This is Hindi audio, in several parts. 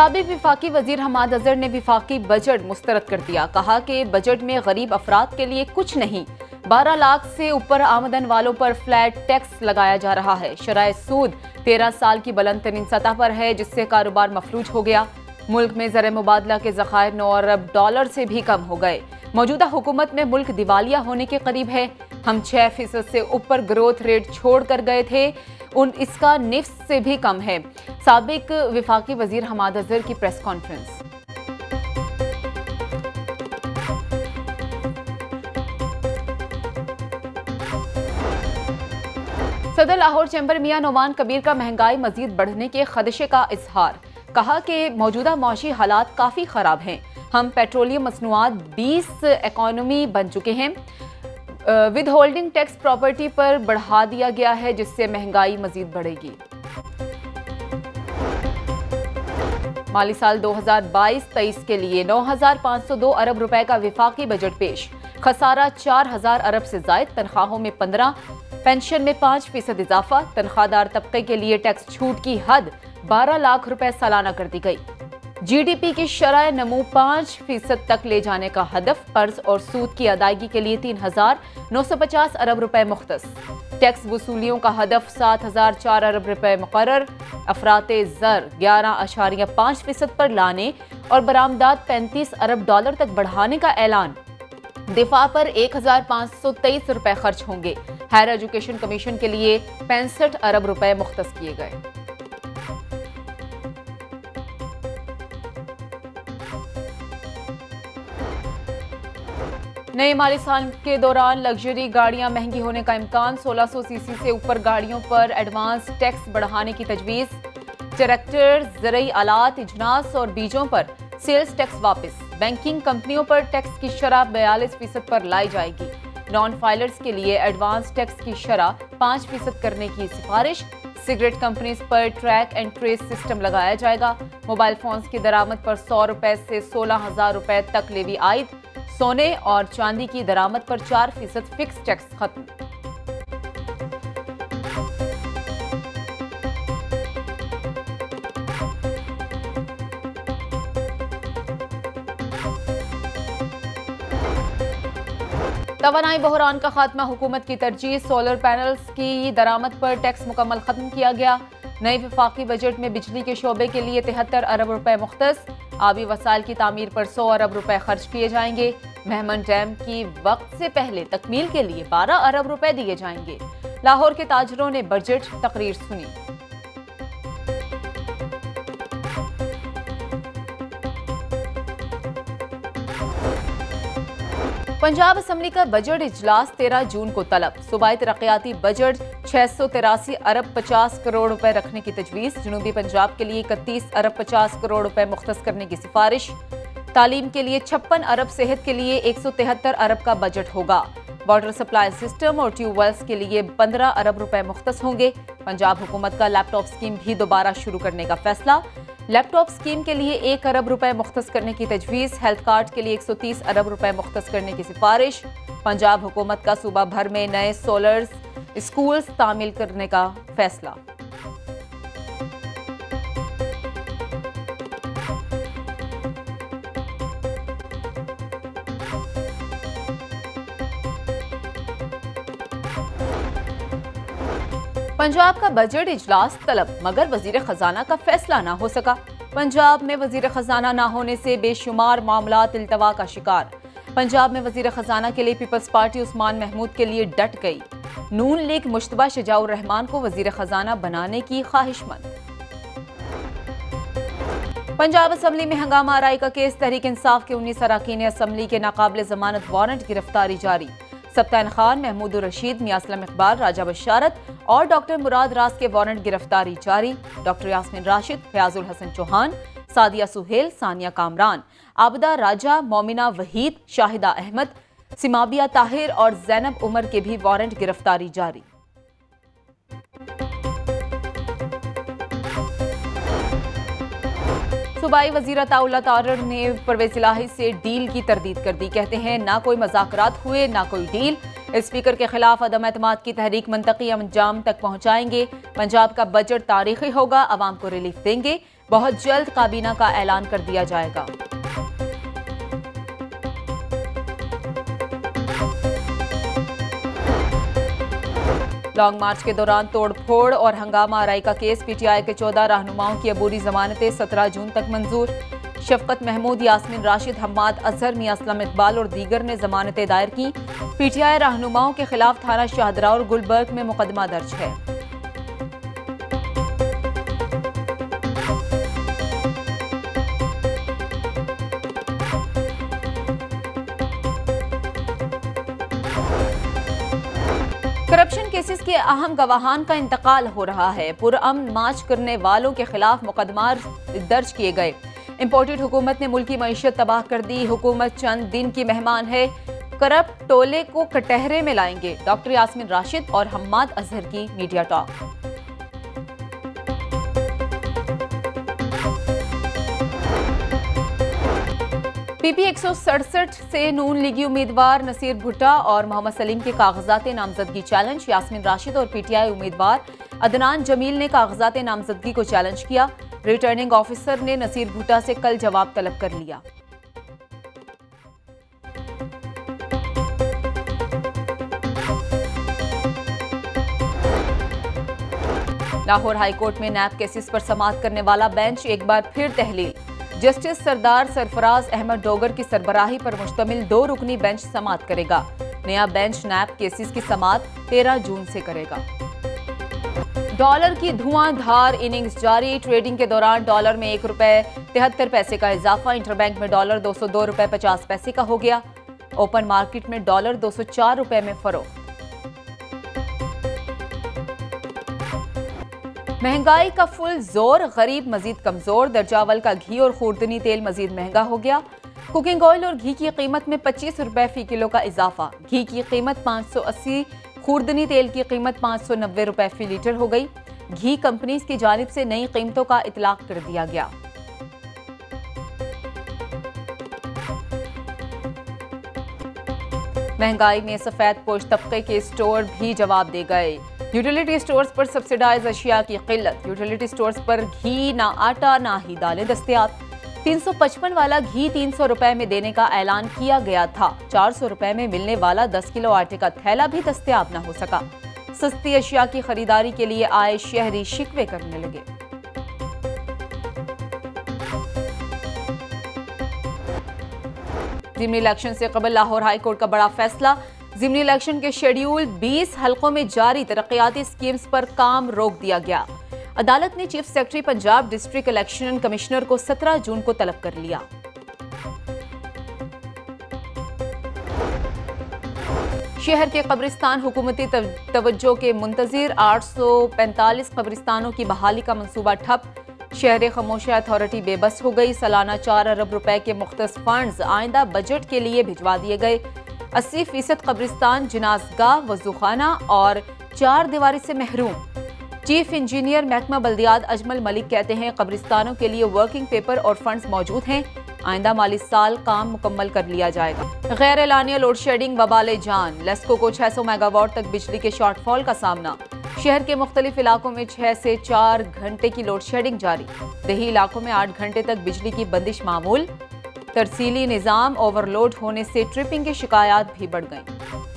साबिक विफाकी वजीर हम्माद अजहर ने विफाकी बजट मुस्तरद कर दिया। कहा कि बजट में गरीब अफराद के लिए कुछ नहीं, 12 लाख से ऊपर आमदन वालों पर फ्लैट टैक्स लगाया जा रहा है। शराय सूद 13 साल की बुलंद तरीन सतह पर है, जिससे कारोबार मफलूज हो गया। मुल्क में ज़र मुबादला के ज़खायर 9 अरब डॉलर से भी कम हो गए। मौजूदा हुकूमत में मुल्क दिवालिया होने के करीब है। हम 6% से ऊपर ग्रोथ रेट छोड़ कर गए थे, इसका निफ्स से भी कम है। साबिक विफाकी वजीर हम्माद अजहर की प्रेस कॉन्फ्रेंस। सदर लाहौर चैम्बर मियां नौमान कबीर का महंगाई मजीद बढ़ने के खदशे का इजहार। कहा कि मौजूदा मआशी हालात काफ़ी ख़राब हैं। हम पेट्रोलियम मसनूआत 20 इकॉनमी बन चुके हैं। विद होल्डिंग टैक्स प्रॉपर्टी पर बढ़ा दिया गया है, जिससे महंगाई मजीद बढ़ेगी। माली साल 2022-23 के लिए 9,502 अरब रुपए का विफाकी बजट पेश। खसारा 4,000 अरब से जायद, तनख्वाहों में 15, पेंशन में 5% इजाफा। तनख्वाहदार तबके के लिए टैक्स छूट की हद 12 लाख रुपए सालाना कर दी गई। जीडीपी की शरह नमू 5% तक ले जाने का हदफ। कर्ज और सूद की अदायगी के लिए 3,950 अरब रुपए मुख्तस। टैक्स वसूलियों का हदफ 7,004 अरब रुपए मुकर्रर। अफराते ज़र 11.5% पर लाने और बरामदात 35 अरब डॉलर तक बढ़ाने का ऐलान। दिफा पर 1,523 रुपए खर्च होंगे। हायर एजुकेशन कमीशन के लिए 65 अरब रुपए मुख्तस किए गए। नए माली साल के दौरान लग्जरी गाड़ियां महंगी होने का इम्कान। 1600 सीसी से ऊपर गाड़ियों पर एडवांस टैक्स बढ़ाने की तजवीज़। ट्रैक्टर, ज़रई आलात, इजनास और बीजों पर सेल्स टैक्स वापस। बैंकिंग कंपनियों पर टैक्स की शरह 42% पर लाई जाएगी। नॉन फाइलर्स के लिए एडवांस टैक्स की शरह 5% करने की सिफारिश। सिगरेट कंपनीज पर ट्रैक एंड ट्रेस सिस्टम लगाया जाएगा। मोबाइल फोन्स की दरामद पर 100 रुपए से 16,000 रुपए तक लेवी आयद। सोने और चांदी की दरामद पर 4% फिक्स टैक्स खत्म। तवानाई बहरान का खात्मा, हुकूमत की तरजीह। सोलर पैनल्स की दरामद पर टैक्स मुकम्मल खत्म किया गया। नए विफाकी बजट में बिजली के शोबे के लिए 73 अरब रुपए मुख्तस। आबी वसाइल की तामीर पर 100 अरब रुपए खर्च किए जाएंगे। मेहमन डैम की वक्त से पहले तकमील के लिए 12 अरब रुपए दिए जाएंगे। लाहौर के ताजरों ने बजट तकरीर सुनी। पंजाब असम्बली का बजट इजलास 13 जून को तलब। सूबाई तरक्याती बजट 683 अरब 50 करोड़ रुपए रखने की तजवीज़। जनूबी पंजाब के लिए 31 अरब 50 करोड़ रुपए मुख्तस करने की सिफारिश। तालीम के लिए 56 अरब, सेहत के लिए 173 अरब का बजट होगा। वाटर सप्लाई सिस्टम और ट्यूबवेल्स के लिए 15 अरब रुपए मुख्तस होंगे। पंजाब हुकूमत का लैपटॉप स्कीम भी दोबारा शुरू करने का फैसला। लैपटॉप स्कीम के लिए 1 अरब रुपए मुख्तस करने की तजवीज़। हेल्थ कार्ड के लिए 130 अरब रुपए मुख्तस करने की सिफारिश। पंजाब हुकूमत का सूबा भर में नए सोलर स्कूल्स तामील करने का फैसला। पंजाब का बजट इजलास तलब, मगर वजीर खजाना का फैसला ना हो सका। पंजाब में वजीर खजाना ना होने से बेशुमार मामलात इल्तवा का शिकार। पंजाब में वजीर खजाना के लिए पीपल्स पार्टी उस्मान महमूद के लिए डट गई। नून लीग मुश्तबा शजाउर रहमान को वजीर खजाना बनाने की ख्वाहिशमंद। पंजाब असम्बली में हंगामा आराई का केस। तहरीक इंसाफ के 19 अरकान असम्बली के नाकाबिल जमानत वारंट गिरफ्तारी जारी। सत्तान खान, महमूद रशीद, मियासलम इकबाल, राजा बशारत और डॉक्टर मुराद रास के वारंट गिरफ्तारी जारी। डॉक्टर यास्मिन राशिद, फयाजुल हसन चौहान, सादिया सुहेल, सानिया कामरान, आबदा राजा, मोमिना वहीद, शाहिदा अहमद, सिमाबिया ताहिर और जैनब उमर के भी वारंट गिरफ्तारी जारी। सूबाई वजीर अताउल्लाह तारर ने परवेज़ इलाही से डील की तरदीद कर दी। कहते हैं ना कोई मज़ाकरात हुए ना कोई डील। स्पीकर के खिलाफ अदम एतमाद की तहरीक मनतकी अंजाम तक पहुँचाएंगे। पंजाब का बजट तारीखी होगा, आवाम को रिलीफ देंगे। बहुत जल्द काबीना का ऐलान कर दिया जाएगा। लॉन्ग मार्च के दौरान तोड़फोड़ और हंगामा आराई का केस, पीटीआई के 14 रहनुमाओं की अबूरी जमानतें 17 जून तक मंजूर। शफकत महमूद, यास्मिन राशिद, हम्माद अजहर, मियां असलम इकबाल और दीगर ने जमानतें दायर की। पीटीआई रहनुमाओं के खिलाफ थाना शाहदरा और गुलबर्ग में मुकदमा दर्ज है। करप्शन केसेस के अहम गवाहान का इंतकाल हो रहा है। पुरअमन मार्च करने वालों के खिलाफ मुकदमा दर्ज किए गए। इम्पोर्टेड हुकूमत ने मुल्की मईशत तबाह कर दी। हुकूमत चंद दिन की मेहमान है, करप्ट टोले को कटहरे में लाएंगे। डॉक्टर यास्मिन राशिद और हम्माद अजहर की मीडिया टॉक। पीपी 167 से नून लीगी उम्मीदवार नसीर भुट्टा और मोहम्मद सलीम के कागजात नामजदगी चैलेंज। यास्मिन राशिद और पीटीआई उम्मीदवार अदनान जमील ने कागजात नामजदगी को चैलेंज किया। रिटर्निंग ऑफिसर ने नसीर भुट्टा से कल जवाब तलब कर लिया। लाहौर हाईकोर्ट में नैब केसेस पर समाअत करने वाला बेंच एक बार फिर तहलील। जस्टिस सरदार सरफराज अहमद डोगर की सरबराही पर मुश्तमिल 2 रुकनी बेंच समाअत करेगा। नया बेंच नैब केसेस की समाअत 13 जून से करेगा। डॉलर की धुआंधार इनिंग्स जारी। ट्रेडिंग के दौरान डॉलर में 1 रुपये 73 पैसे का इजाफा। इंटरबैंक में डॉलर 202 रुपये 50 पैसे का हो गया। ओपन मार्केट में डॉलर 204 रुपये में फरोख्त। महंगाई का फुल जोर, गरीब मजीद कमजोर। दर्जावल का घी और खुर्दनी तेल मजीद महंगा हो गया। कुकिंग ऑयल और घी की कीमत में 25 रुपये फी किलो का इजाफा। घी की कीमत 580, खुर्दनी तेल की कीमत 590 रुपये फी लीटर हो गई। घी कंपनीज की जानिब से नई कीमतों का इतलाक कर दिया गया। महंगाई में सफेद पोश तबके के स्टोर भी जवाब दे गए। यूटिलिटी स्टोर्स पर सब्सिडाइज अशिया की किल्लत। यूटिलिटी स्टोर्स पर घी, ना आटा ना ही दालें दस्तियाब। 355 वाला घी 300 रुपये में देने का ऐलान किया गया था। 400 रुपये में मिलने वाला 10 किलो आटे का थैला भी दस्तयाब ना हो सका। सस्ती अशिया की खरीदारी के लिए आए शहरी शिकवे करने लगे। जिमनी इलेक्शन से कबल लाहौर हाई कोर्ट का बड़ा फैसला। जिमनी इलेक्शन के शेड्यूल 20 हलकों में जारी तरक्याती स्कीम्स पर काम रोक दिया गया। अदालत ने chief secretary Punjab district election commissioner को 17 जून को तलब कर लिया। शहर के कब्रिस्तान हुकूमती तवज्जो के मुंतजिर। 845 कब्रिस्तानों की बहाली का मंसूबा ठप। शहर खामोशी अथॉरिटी बेबस हो गई। सालाना 4 अरब रुपए के मुख्तस फंड्स आइंदा बजट के लिए भिजवा दिए गए। 80% कब्रिस्तान जनाजगाह, वजूखाना और 4 दीवारी से महरूम। चीफ इंजीनियर महकमा बल्दियात अजमल मलिक कहते हैं कब्रिस्तानों के लिए वर्किंग पेपर और फंड्स मौजूद हैं। आइंदा माली साल काम मुकम्मल कर लिया जाएगा। गैर एलानिया लोड शेडिंग वबाले जान। लेस्को को 600 मेगावाट तक बिजली के शॉर्टफॉल का सामना। शहर के मुख्तलिफ इलाकों में 6 से 4 घंटे की लोड शेडिंग जारी। दही इलाकों में 8 घंटे तक बिजली की बंदिश मामूल। तरसीली निज़ाम ओवरलोड होने से ट्रिपिंग की शिकायत भी बढ़ गई।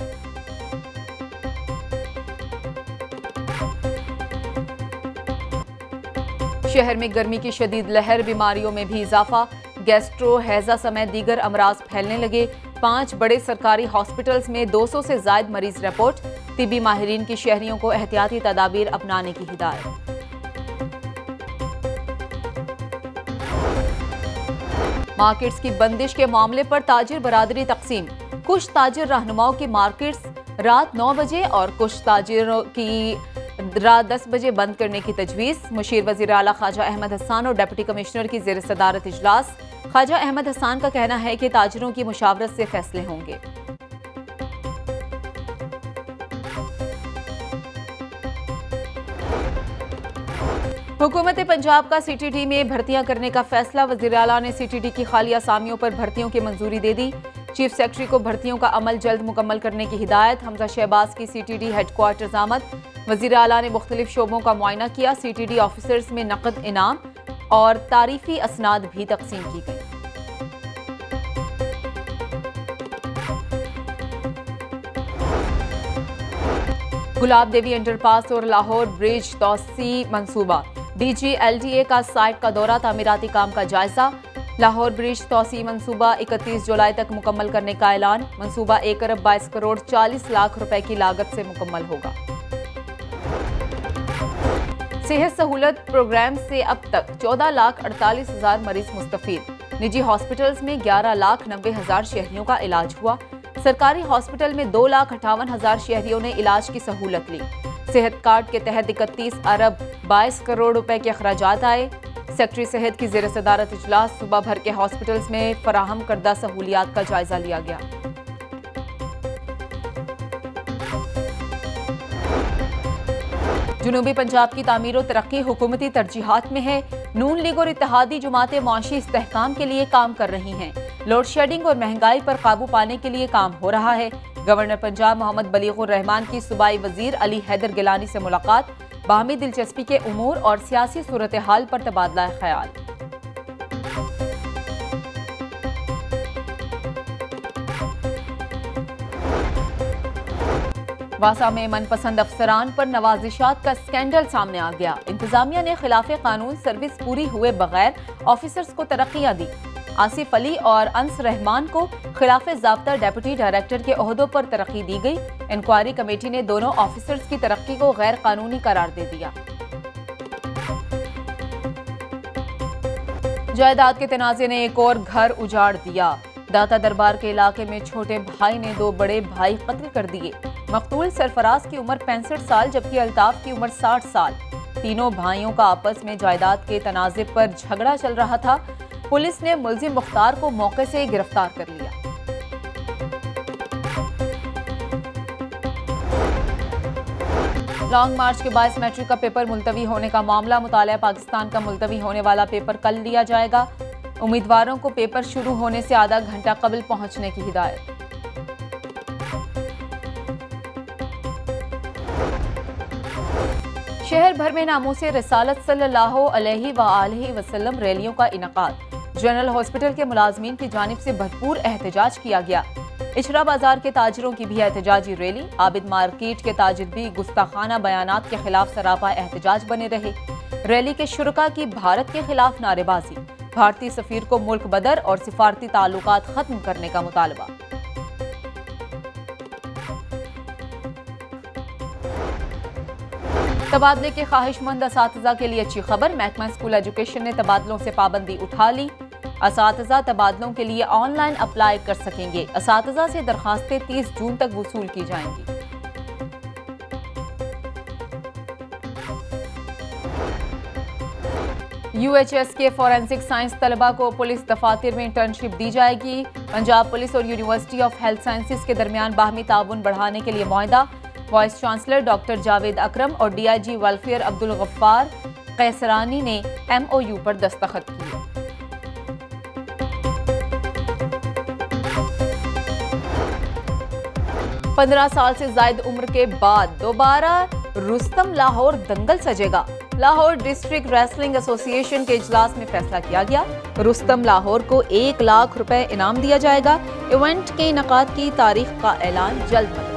शहर में गर्मी की शदीद लहर, बीमारियों में भी इजाफा। गैस्ट्रो, हैजा समेत दीगर अमराज फैलने लगे। 5 बड़े सरकारी हॉस्पिटल्स में 200 से जायद मरीज रिपोर्ट। तिबी माहिरीन की शहरियों को एहतियाती तदाबीर अपनाने की हिदायत। मार्केट्स की बंदिश के मामले पर ताजिर बरादरी तकसीम। कुछ ताजिर रहनुमाओं की मार्केट्स रात 9 बजे और कुछ ताजिरों की रात 10 बजे बंद करने की तजवीज़। मुशीर वज़ीर आला ख्वाजा अहमद हसन और डिप्टी कमिश्नर की ज़ेर सदारत इजलास। ख्वाजा अहमद हसन का कहना है कि ताजिरों की मुशावरत से फैसले होंगे। हुकूमत पंजाब का सीटीडी में भर्तियां करने का फैसला। वज़ीर आला ने सीटीडी की खाली असामियों पर भर्तियों की मंजूरी दे दी। चीफ सेक्रेटरी को भर्तियों का अमल जल्द मुकम्मल करने की हिदायत। हमजा शहबाज की सीटीडी हेडक्वार्टर्स आमद। वज़ीर आला ने मुख्तलिफ शोबों का मुआयना किया। सीटीडी ऑफिसर्स में नकद इनाम। और तारीफी असनाद भी तकसीम की गई। गुलाब देवी इंटरपास और लाहौर ब्रिज तोसी मंसूबा, DGLDA का साइट का दौरा, तामीराती काम का जायजा। लाहौर ब्रिज तोसी मंसूबा 31 जुलाई तक मुकम्मल करने का ऐलान। मंसूबा 1 अरब 22 करोड़ 40 लाख रुपए की लागत से मुकम्मल होगा। सेहत सहूलत प्रोग्राम से अब तक 14,48,000 मरीज मुस्तफीद। निजी हॉस्पिटल्स में 11,90,000 शहरियों का इलाज हुआ। सरकारी हॉस्पिटल में 2,58,000 शहरियों ने इलाज की सहूलत ली। सेहत कार्ड के तहत 31 अरब 22 करोड़ रुपए के अखराजात आए। सेक्रेटरी सेहत की ज़ेर सदारत इजलास, सूबा भर के हॉस्पिटल्स में फराहम करदा सहूलियात का जायजा लिया गया। जुनूबी पंजाब की तामीर और तरक्की हुकूमती तरजीहात में है। नून लीग और इत्तेहादी जमातें माशी इस्तेहकाम के लिए काम कर रही हैं। लोड शेडिंग और महंगाई पर काबू पाने के लिए काम हो रहा है। गवर्नर पंजाब मोहम्मद बलीग़ रहमान की सूबाई वजीर अली हैदर गिलानी से मुलाकात, बाहमी दिलचस्पी के उमूर और सियासी सूरत हाल पर तबादला ख्याल। वासा में मनपसंद अफसरान पर नवाजिशात का स्कैंडल सामने आ गया। इंतजामिया ने खिलाफ कानून सर्विस पूरी हुए बगैर ऑफिसर्स को तरक्कियां दी। आसिफ अली और अंस रहमान को खिलाफ ज़ाब्ता डेप्यूटी डायरेक्टर के ओहदों पर तरक्की दी गई। इंक्वायरी कमेटी ने दोनों ऑफिसर्स की तरक्की को गैर कानूनी करार दे दिया। जायदाद के तनाजे ने एक और घर उजाड़ दिया। दाता दरबार के इलाके में छोटे भाई ने 2 बड़े भाई कत्ल कर दिए। मकतूल सरफराज की उम्र 65 साल जबकि अल्ताफ की उम्र 60 साल। तीनों भाइयों का आपस में जायदाद के तनाजे पर झगड़ा चल रहा था। पुलिस ने मुलजिम मुख्तार को मौके से गिरफ्तार कर लिया। लॉन्ग मार्च के बायस मैट्रिक का पेपर मुलतवी होने का मामला, मुतालिया पाकिस्तान का मुलतवी होने वाला पेपर कल लिया जाएगा। उम्मीदवारों को पेपर शुरू होने से आधा घंटा कबल पहुंचने की हिदायत। शहर भर में नामूसे रसालत सल्लल्लाहु अलैहि वालैहि वसल्लम रैलियों का इनकाद। जनरल हॉस्पिटल के मुलाजमीन की जानिब से भरपूर एहतजाज किया गया। इशरा बाजार के ताजरों की भी एहतजाजी रैली। आबिद मार्केट के ताजिर भी गुस्ताखाना बयानात के खिलाफ सरापा एहतजाज बने रहे। रैली के शुरका की भारत के खिलाफ नारेबाजी, भारतीय सफीर को मुल्क बदर और सिफारती ताल्लुकात खत्म करने का मुतालबा। तबादले के ख्वाहिशमंद असातिज़ा के लिए अच्छी खबर, महकमा स्कूल एजुकेशन ने तबादलों से पाबंदी उठा ली। असातिज़ा तबादलों के लिए ऑनलाइन अप्लाई कर सकेंगे। असातिज़ा से दरखास्तें 30 जून तक वसूल की जाएंगी। UHS के फॉरेंसिक साइंस तलबा को पुलिस दफातर में इंटर्नशिप दी जाएगी। पंजाब पुलिस और यूनिवर्सिटी ऑफ हेल्थ साइंसेज के दरमियान बाहमी ताउन बढ़ाने के लिए मुआहदा। Vice chancellor doctor Javed Akram और DIG वेलफेयर अब्दुल गफ्फार कैसरानी ने MOU पर दस्तखत किए। पंद्रह साल से जायद उम्र के बाद दोबारा रुस्तम लाहौर दंगल सजेगा। लाहौर डिस्ट्रिक्ट रेसलिंग एसोसिएशन के इजलास में फैसला किया गया। रुस्तम लाहौर को 1 लाख रुपए इनाम दिया जाएगा। इवेंट के इनकाद की तारीख का ऐलान जल्द।